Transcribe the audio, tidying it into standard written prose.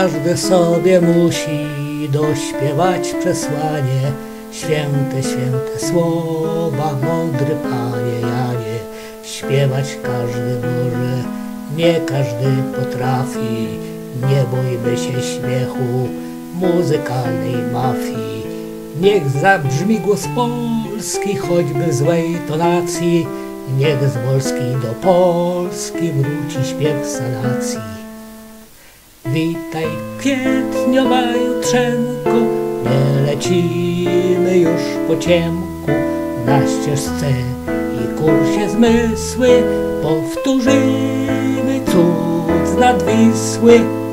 każdy sobie musi dośpiewać przesłanie. Święte, święte słowa, mądry Panie Janie. Śpiewać każdy może, nie każdy potrafi. Nie bójmy się śmiechu muzykalnej mafii. Niech zabrzmi głos Polski, choćby w złej tonacji. Niech z Wolski do Polski wróci śpiew sanacji. Witaj kwietnio, maju, trzenku, nie lecimy już po ciemku. Na ścieżce i kursie zmysły powtórzymy cud z nad Wisły.